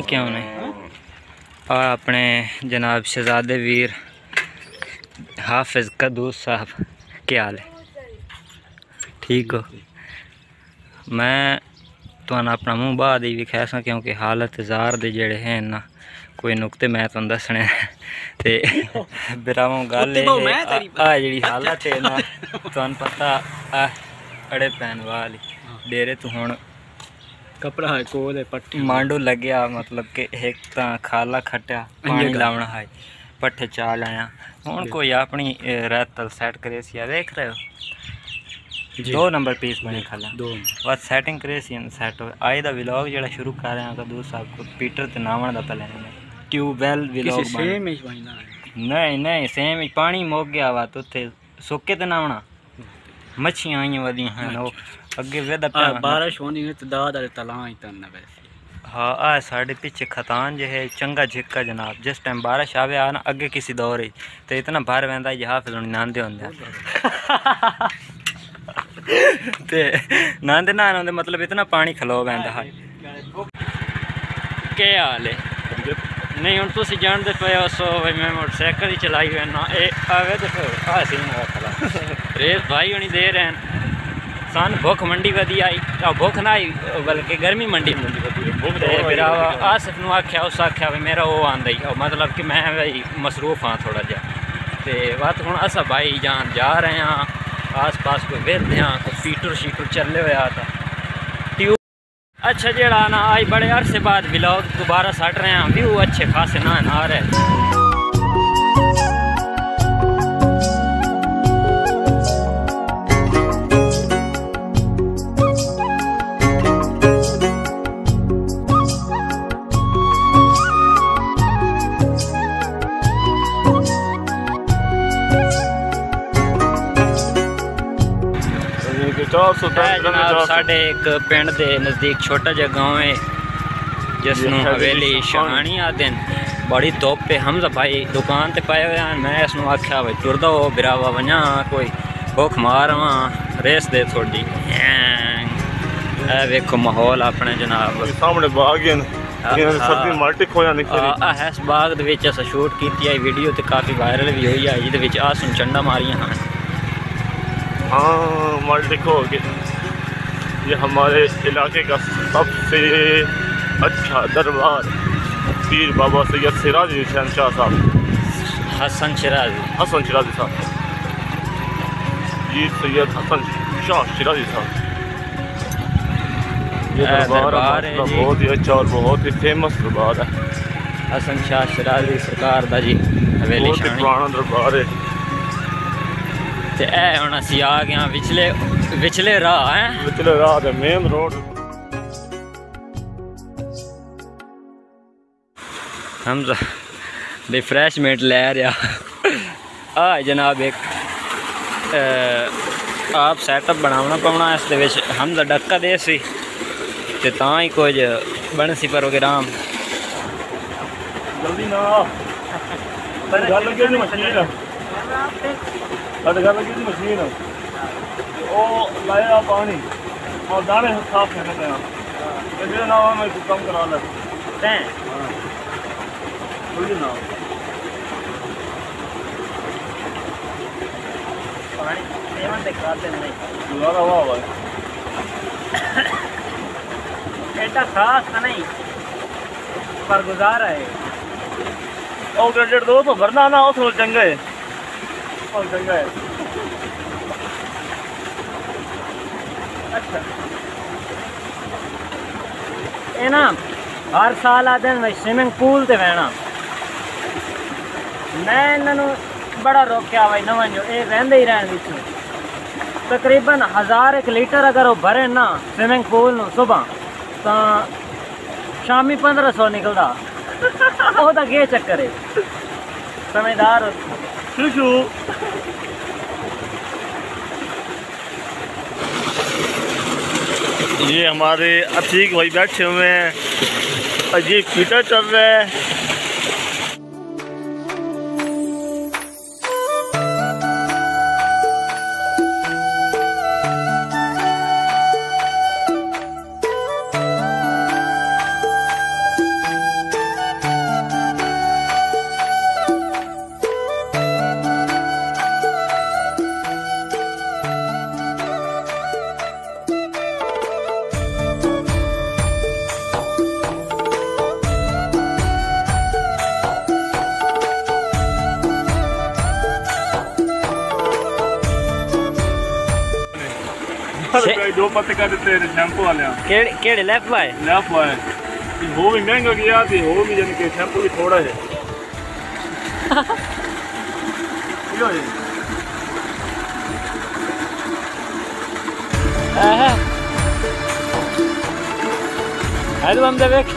नहीं क्यों नहीं। और अपने जनाब शहजादे वीर हाफिज़ कद्दूस साहब, क्या हाल है? ठीक हो? मैं तुहानू अपना मुँह बाद ही विखा सा क्योंकि हालत जार दे जेड़े हैं ना कोई नुकते मैं तुम दसने ते बिरावों गल आ जी हालत है ना तुहानू पता आ अड़े पैन वाली डेरे तू हूँ कपड़ा है कोल पट्टी मांडू लग्या मतलब कि एक तो खाला खट्टा पानी लावना है पट्ठे चाह लाया हूँ कोई अपनी रैतल सैट करे सी देख रहे हो 2 नंबर पीस बने खाला 2 बस सैटिंग करे सी सैट हो आज का व्लॉग जो शुरू कर रहे हैं कद्दूस साहब को पीटर ते नावण का प्लान है ट्यूबवैल व्लॉग नहीं नहीं सेम पानी मुक गया वा तो उत्थे सुके ते नावना मच्छियाँ आई वादियाँ हैं अगे वेदा बारिश होनी है तो दाद वाले तलां ही तन वैसे हाँ आ साढ़े पीछे खतान जो है चंगा झिक्का जनाब जिस टाइम बारिश आवे आ ना अगे किसी दौर ही तो इतना भार वहदा जहाँ फिर नांदे होंगे ते नांदे ना होंगे मतलब इतना पानी खलो वहदा है के हाल है नहीं हूँ तुम जानते पे सो भाई मैं मोटरसाइकिल ही चलाई वैना आवे तो रेस भाई होनी दे रहे हैं सन भुख मंडी वधी आई भुख ना आई बल्कि गर्मी मंडी फिर आसिफ नूं आख्या उस आख्या भी मेरा वो आंदा ही मतलब कि मैं भाई मसरूफ हाँ थोड़ा जहा तो बस हूँ अस भाई जान जा रहे हाँ आस पास कोई वेद हाँ कोई पीटर शीटर चले हुआ था ट्यूब अच्छा जड़ा ना आज बड़े अरसे बाद व्लॉग दोबारा सट रहे हैं व्यू अच्छे खासे ना आ रहे जनाब साढ़े एक पिंड के नज़दीक छोटा जहा गाँव है जिसनों हवेली शहानी आते हैं बड़ी धुप है हमजा भाई दुकान पर पाए हुए हैं मैं इसनों आख्या भाई तुरदा हो बिरावा वजा कोई भुख मार वहाँ रेस दे थोड़ी वेखो माहौल अपने जनाब सामने बाग इस बाग अस शूट की वीडियो तो काफ़ी वायरल भी हुई है जिद अस हूँ चंडा मारिया हैं हाँ माल देखो ये हमारे इलाके का सबसे अच्छा दरबार पीर बाबा सैयद सिराजी शहनशाह साहब हसन सिराजी साहब ये सैयद हसन शाह सिराजी साहब ये दरबार है बहुत ही अच्छा और बहुत ही फेमस दरबार है हसन शाह सिराजी सरकार दा जी हवेली शानी पुराना दरबार है ते हुण असीं आ गए विचले राह हैं विचले राह ते मेन रोड हम रिफ्रेशमेंट लै रहा जनाब एक आप सैटअप बनाना पौना इस दे विच हम दा डक्का दे सी ते तां ही कुछ बन सी प्रोग्राम जल्दी ना गल के मशीन अटका लगी मशीन वो लाया पानी और दाने साफ कर देना जो ना मैं कम करा ला ऐसा खास तो नहीं पर गुजारा है और ग्रेजुएट दो तो भरना ना हो थोड़ा चंगा है अच्छा ना हर साल आते हैं स्विमिंग पूल ते बहना मैं इन्होंने बड़ा रोकया भाई नव जो ये बहते ही रहन बिच तकरीबन 1000 लीटर अगर वो भरे ना स्विमिंग पूल न सुबह तो शामी 1500 निकलता वो तो के चक्कर है समझदार ये हमारे अतीक भाई बैठे हुए हैं अजीब पीटर चल रहे हैं दो पत्ते का देते हैं शैम्पू वाले केड़े लेफ्ट वाले वो भी महंगा गया थी वो भी जन के शैम्पू भी थोड़ा है यो है आहा हेलो हम देख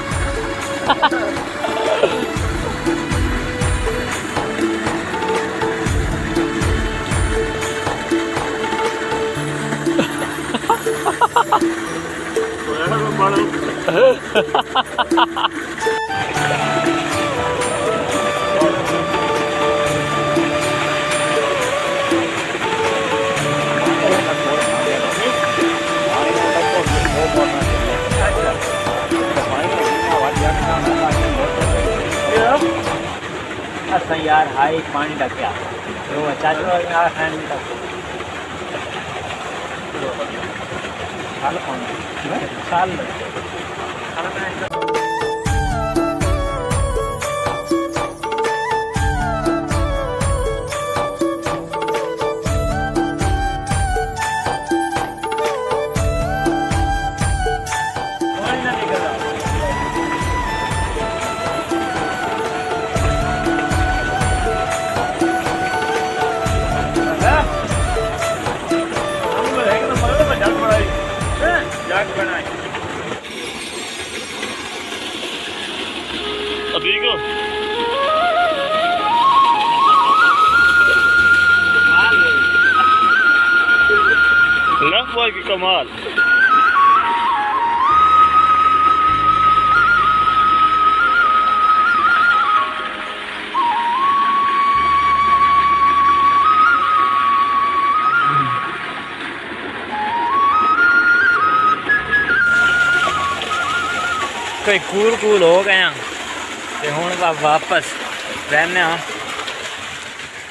अच्छा यार हाई पानी का क्या वो अच्छा जो यार हैंड का साल कौन साल की कमाल कई कूल हो गए ते हुण वापस रहने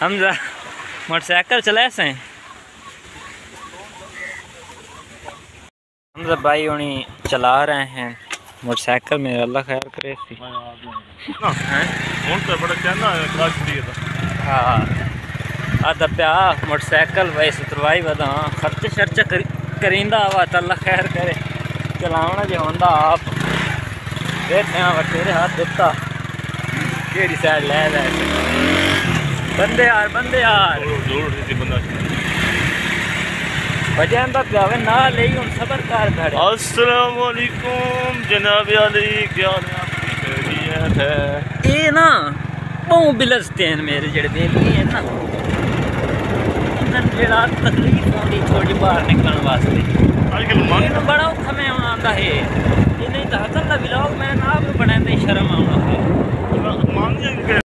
हम मोटरसाइकिल चलाए से हमजा भाई उन्हीं चला रहे हैं मोटरसाइकिल में अल्लाह खैर करे सी मोटरसाइकिल भाई सुतरवाई वदा खर्च शर्च करींदा आवा तो अल्लाह खैर करे चलाना जो होंदा आप देखने तेरे हाथ दिता केड़ी साइड ले रहे बंदे यार बजांदा प्यावे ना ले ही उन सबर कार खड़े अस्सलाम वालेकुम जनाब अली क्या खैरियत है ये ना बहु बिलस्तेन मेरे जेड़े बेली है ना इधर जेड़ा तकलीफ होंदी थोड़ी बाहर निकलण वास्ते आजकल मन बड़ा औखा में आंदा है ये नहीं दादा का व्लॉग मैं ना बनाते शर्म आना है मान जाएंगे